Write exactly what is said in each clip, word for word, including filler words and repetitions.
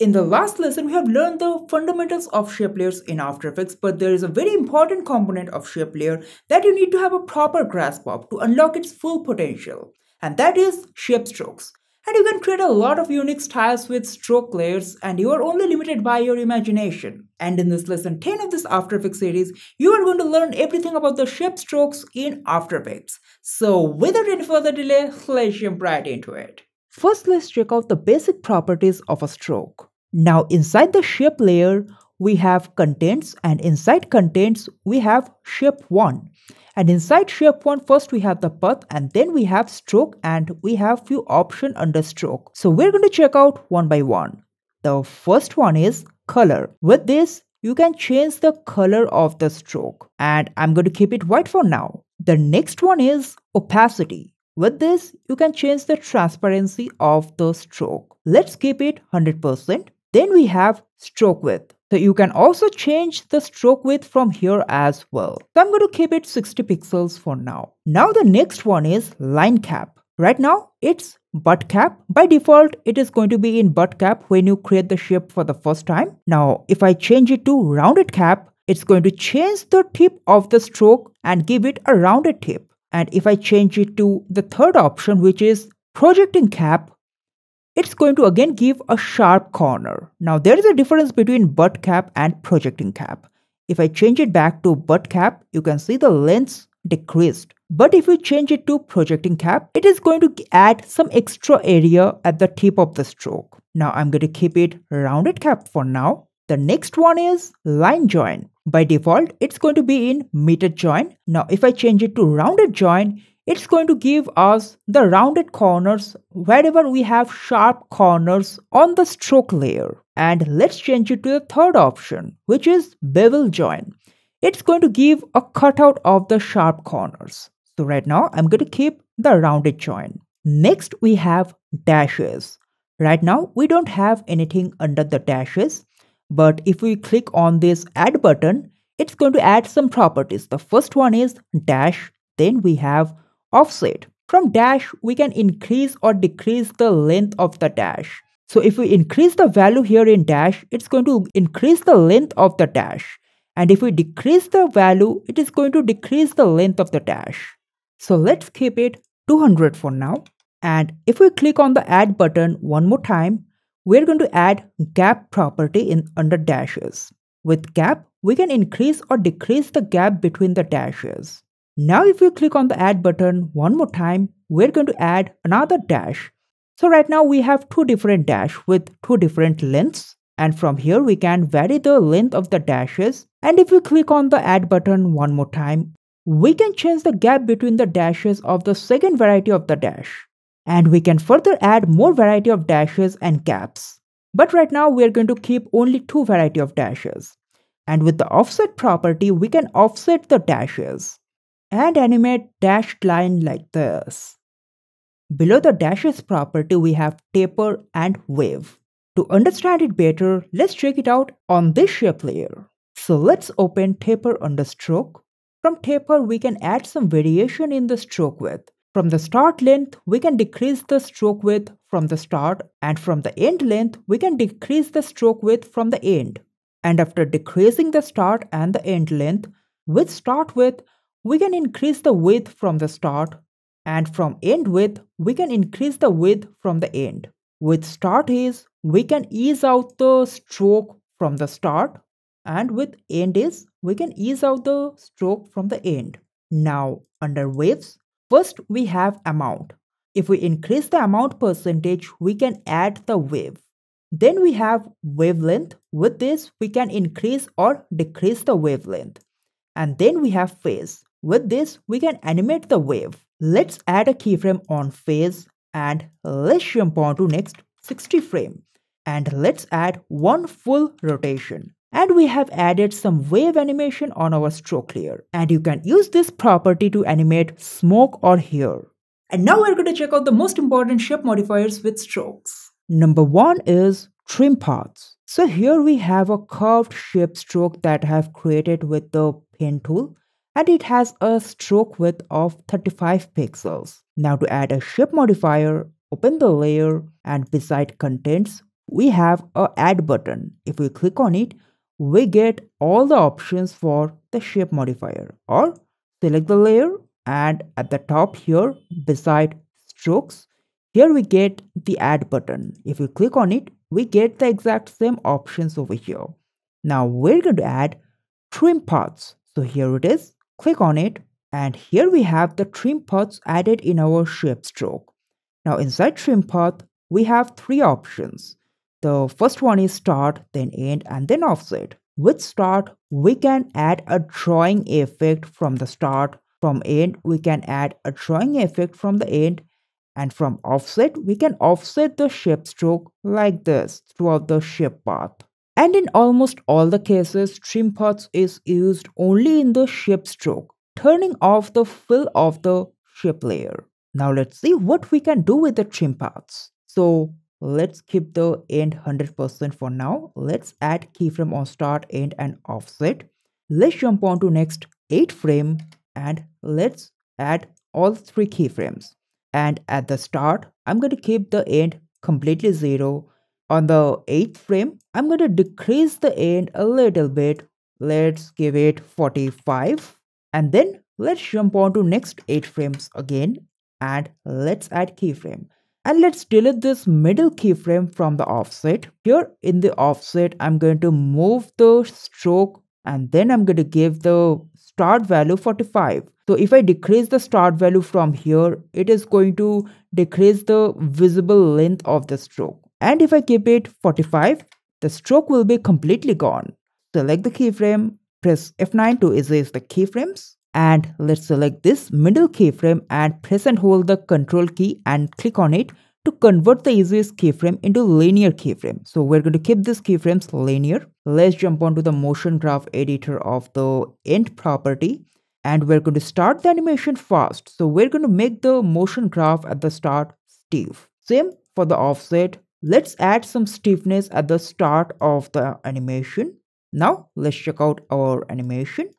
In the last lesson, we have learned the fundamentals of shape layers in After Effects, but there is a very important component of shape layer that you need to have a proper grasp of to unlock its full potential, and that is shape strokes. And you can create a lot of unique styles with stroke layers, and you are only limited by your imagination. And in this lesson ten of this After Effects series, you are going to learn everything about the shape strokes in After Effects. So without any further delay, let's jump right into it. First, let's check out the basic properties of a stroke. Now inside the shape layer, we have contents, and inside contents, we have shape one. And inside shape one, first we have the path, and then we have stroke, and we have few options under stroke. So we're going to check out one by one. The first one is color. With this, you can change the color of the stroke, and I'm going to keep it white for now. The next one is opacity. With this, you can change the transparency of the stroke. Let's keep it one hundred percent. Then we have stroke width. So you can also change the stroke width from here as well. So I'm going to keep it sixty pixels for now. Now the next one is line cap. Right now it's butt cap. By default, it is going to be in butt cap when you create the shape for the first time. Now if I change it to rounded cap, it's going to change the tip of the stroke and give it a rounded tip. And if I change it to the third option, which is projecting cap, it's going to again give a sharp corner. Now there is a difference between butt cap and projecting cap. If I change it back to butt cap, you can see the length decreased. But if you change it to projecting cap, it is going to add some extra area at the tip of the stroke. Now I'm going to keep it rounded cap for now. The next one is line join. By default, it's going to be in metered join. Now if I change it to rounded join, it's going to give us the rounded corners wherever we have sharp corners on the stroke layer. And let's change it to the third option, which is bevel join. It's going to give a cutout of the sharp corners. So right now I'm going to keep the rounded join. Next we have dashes. Right now we don't have anything under the dashes. But if we click on this add button, it's going to add some properties. The first one is dash, then we have offset. From dash, we can increase or decrease the length of the dash. So if we increase the value here in dash, it's going to increase the length of the dash. And if we decrease the value, it is going to decrease the length of the dash. So let's keep it two hundred for now. And if we click on the add button one more time, we're going to add gap property in under dashes. With gap, we can increase or decrease the gap between the dashes. Now if you click on the add button one more time, we're going to add another dash. So right now we have two different dashes with two different lengths. And from here we can vary the length of the dashes. And if you click on the add button one more time, we can change the gap between the dashes of the second variety of the dash. And we can further add more variety of dashes and gaps. But right now we are going to keep only two variety of dashes. And with the offset property, we can offset the dashes and animate dashed line like this. Below the dashes property, we have taper and wave. To understand it better, let's check it out on this shape layer. So let's open taper under stroke. From taper, we can add some variation in the stroke width. From the start length, we can decrease the stroke width from the start, and from the end length, we can decrease the stroke width from the end. And after decreasing the start and the end length, with start width, we can increase the width from the start, and from end width, we can increase the width from the end. With start is, we can ease out the stroke from the start, and with end is, we can ease out the stroke from the end. Now, under waves, first, we have amount. If we increase the amount percentage, we can add the wave. Then we have wavelength. With this, we can increase or decrease the wavelength. And then we have phase. With this, we can animate the wave. Let's add a keyframe on phase, and let's jump on to next sixty frame. And let's add one full rotation. And we have added some wave animation on our stroke layer. And you can use this property to animate smoke or hair. And now we're going to check out the most important shape modifiers with strokes. Number one is trim paths. So here we have a curved shape stroke that I have created with the pen tool. And it has a stroke width of thirty-five pixels. Now to add a shape modifier, open the layer, and beside contents, we have a add button. If we click on it, we get all the options for the shape modifier, or select the layer and at the top here beside strokes, here we get the add button. If we click on it, we get the exact same options over here. Now we're going to add trim paths. So here it is, click on it, and here we have the trim paths added in our shape stroke. Now inside trim path, we have three options. The first one is start, then end, and then offset. With start, we can add a drawing effect from the start. From end, we can add a drawing effect from the end. And from offset, we can offset the shape stroke like this throughout the shape path. And in almost all the cases, trim paths is used only in the shape stroke, turning off the fill of the shape layer. Now let's see what we can do with the trim paths. So let's keep the end one hundred percent for now. Let's add keyframe on start, end, and offset. Let's jump on to next eight frame and let's add all three keyframes. And at the start, I'm going to keep the end completely zero. On the eighth frame, I'm going to decrease the end a little bit. Let's give it forty-five. And then let's jump on to next eight frames again. And let's add keyframe. And let's delete this middle keyframe from the offset. Here in the offset, I'm going to move the stroke and then I'm going to give the start value forty-five. So if I decrease the start value from here, it is going to decrease the visible length of the stroke. And if I keep it forty-five, the stroke will be completely gone. Select the keyframe, press F nine to erase the keyframes. And let's select this middle keyframe and press and hold the control key and click on it to convert the easiest keyframe into linear keyframe. So we're going to keep these keyframes linear. Let's jump onto the motion graph editor of the end property. And we're going to start the animation fast. So we're going to make the motion graph at the start stiff. Same for the offset. Let's add some stiffness at the start of the animation. Now let's check out our animation.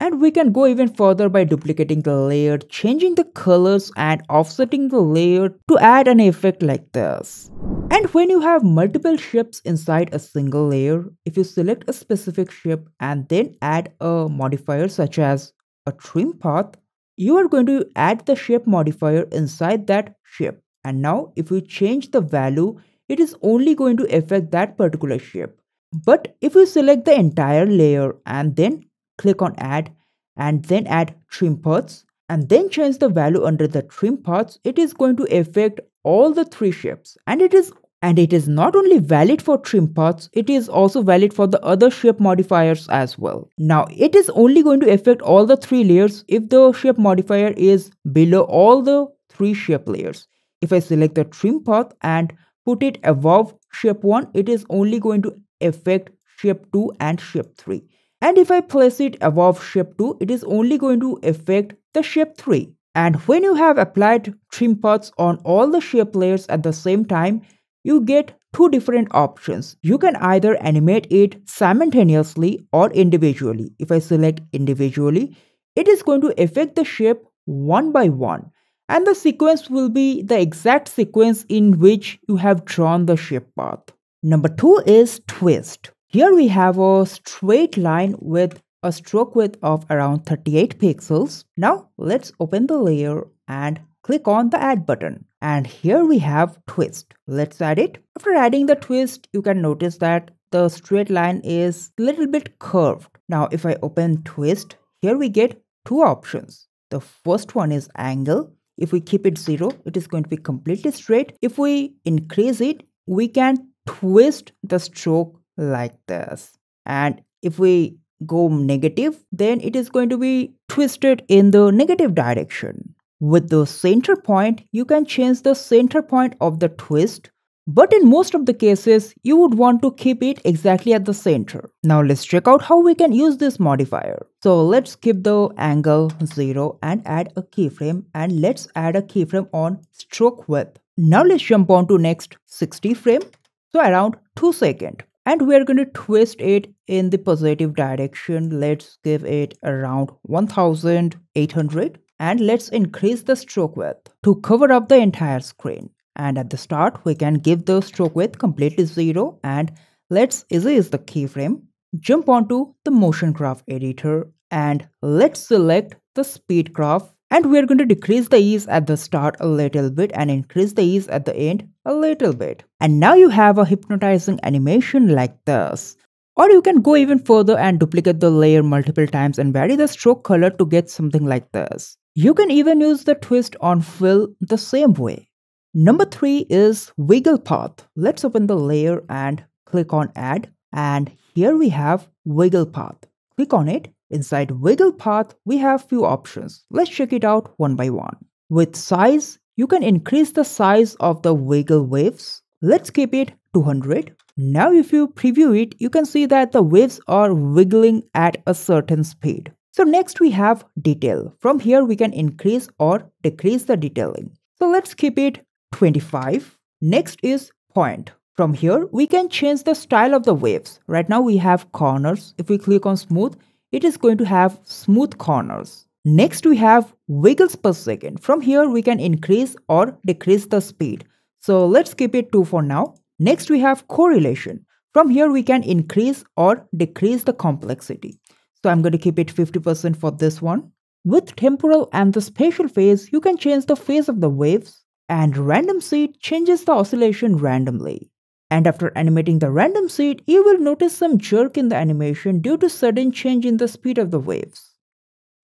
And we can go even further by duplicating the layer, changing the colors and offsetting the layer to add an effect like this. And when you have multiple shapes inside a single layer, if you select a specific shape and then add a modifier such as a trim path, you are going to add the shape modifier inside that shape. And now if you change the value, it is only going to affect that particular shape. But if you select the entire layer and then click on add and then add trim paths and then change the value under the trim paths, it is going to affect all the three shapes. And it is and it is not only valid for trim paths, it is also valid for the other shape modifiers as well. Now it is only going to affect all the three layers if the shape modifier is below all the three shape layers. If I select the trim path and put it above shape one, it is only going to affect shape two and shape three. And if I place it above shape two, it is only going to affect the shape three. And when you have applied trim paths on all the shape layers at the same time, you get two different options. You can either animate it simultaneously or individually. If I select individually, it is going to affect the shape one by one. And the sequence will be the exact sequence in which you have drawn the shape path. Number two is twist. Here we have a straight line with a stroke width of around thirty-eight pixels. Now let's open the layer and click on the add button. And here we have twist. Let's add it. After adding the twist, you can notice that the straight line is a little bit curved. Now if I open twist, here we get two options. The first one is angle. If we keep it zero, it is going to be completely straight. If we increase it, we can twist the stroke like this, and if we go negative, then it is going to be twisted in the negative direction. With the center point, you can change the center point of the twist, but in most of the cases you would want to keep it exactly at the center. Now let's check out how we can use this modifier. So let's keep the angle zero and add a keyframe, and let's add a keyframe on stroke width. Now let's jump on to next sixty frame, so around two seconds. And we are going to twist it in the positive direction. Let's give it around one thousand eight hundred and let's increase the stroke width to cover up the entire screen. And at the start, we can give the stroke width completely zero, and let's erase the keyframe. Jump onto the motion graph editor and let's select the speed graph, and we're going to decrease the ease at the start a little bit and increase the ease at the end a little bit. And now you have a hypnotizing animation like this. Or you can go even further and duplicate the layer multiple times and vary the stroke color to get something like this. You can even use the twist on fill the same way. Number three is wiggle path. Let's open the layer and click on add. And here we have wiggle path. Click on it. Inside wiggle path, we have few options. Let's check it out one by one. With size, you can increase the size of the wiggle waves. Let's keep it two hundred. Now if you preview it, you can see that the waves are wiggling at a certain speed. So next we have detail. From here we can increase or decrease the detailing. So let's keep it twenty-five. Next is point. From here we can change the style of the waves. Right now we have corners. If we click on smooth, it is going to have smooth corners. Next we have wiggles per second. From here we can increase or decrease the speed. So let's keep it two for now. Next we have correlation. From here we can increase or decrease the complexity. So I'm going to keep it fifty percent for this one. With temporal and the spatial phase, you can change the phase of the waves, and random seed changes the oscillation randomly. And after animating the random seed, you will notice some jerk in the animation due to sudden change in the speed of the waves.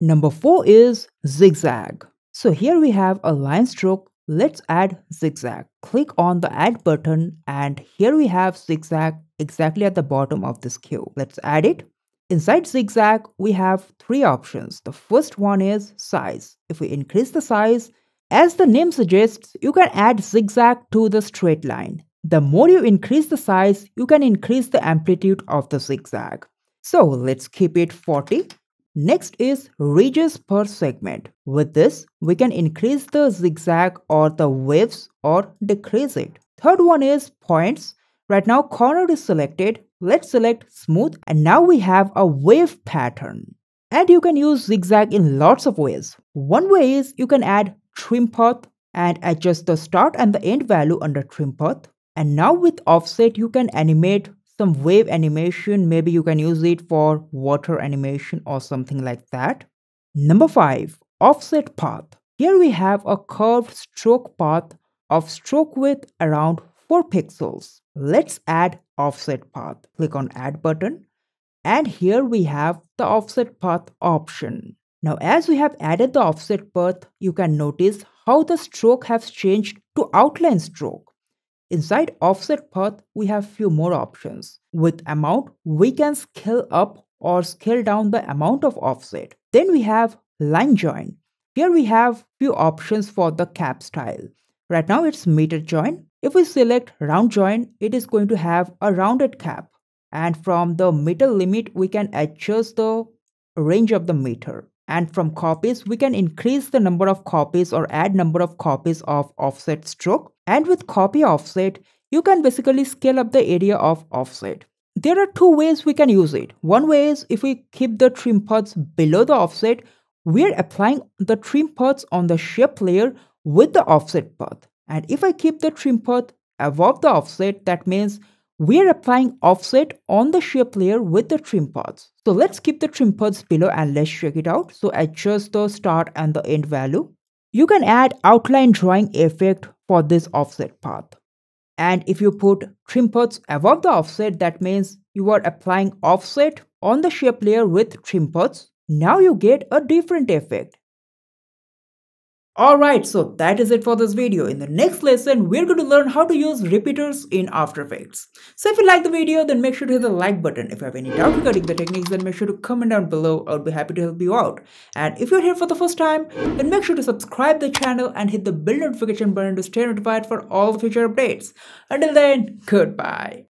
Number four is zigzag. So here we have a line stroke. Let's add zigzag. Click on the add button, and here we have zigzag exactly at the bottom of this queue. Let's add it. Inside zigzag, we have three options. The first one is size. If we increase the size, as the name suggests, you can add zigzag to the straight line. The more you increase the size, you can increase the amplitude of the zigzag. So let's keep it forty. Next is ridges per segment. With this, we can increase the zigzag or the waves or decrease it. Third one is points. Right now, corner is selected. Let's select smooth, and now we have a wave pattern. And you can use zigzag in lots of ways. One way is you can add trim path and adjust the start and the end value under trim path. And now with offset, you can animate some wave animation. Maybe you can use it for water animation or something like that. Number five, offset path. Here we have a curved stroke path of stroke width around four pixels. Let's add offset path. Click on add button, and here we have the offset path option. Now as we have added the offset path, you can notice how the stroke has changed to outline stroke. Inside offset path, we have few more options. With amount, we can scale up or scale down the amount of offset. Then we have line join. Here we have few options for the cap style. Right now it's meter join. If we select round join, it is going to have a rounded cap. And from the meter limit, we can adjust the range of the meter. And from copies, we can increase the number of copies or add number of copies of offset stroke. And with copy offset, you can basically scale up the area of offset. There are two ways we can use it. One way is if we keep the trim paths below the offset, we are applying the trim paths on the shape layer with the offset path. And if I keep the trim path above the offset, that means we are applying offset on the shape layer with the trim paths. So let's keep the trim paths below and let's check it out. So adjust the start and the end value. You can add outline drawing effect for this offset path. And if you put trim paths above the offset, that means you are applying offset on the shape layer with trim paths. Now you get a different effect. Alright, so that is it for this video. In the next lesson, we're going to learn how to use repeaters in After Effects. So if you like the video, then make sure to hit the like button. If you have any doubt regarding the techniques, then make sure to comment down below. I'll be happy to help you out. And if you're here for the first time, then make sure to subscribe the channel and hit the bell notification button to stay notified for all the future updates. Until then, goodbye.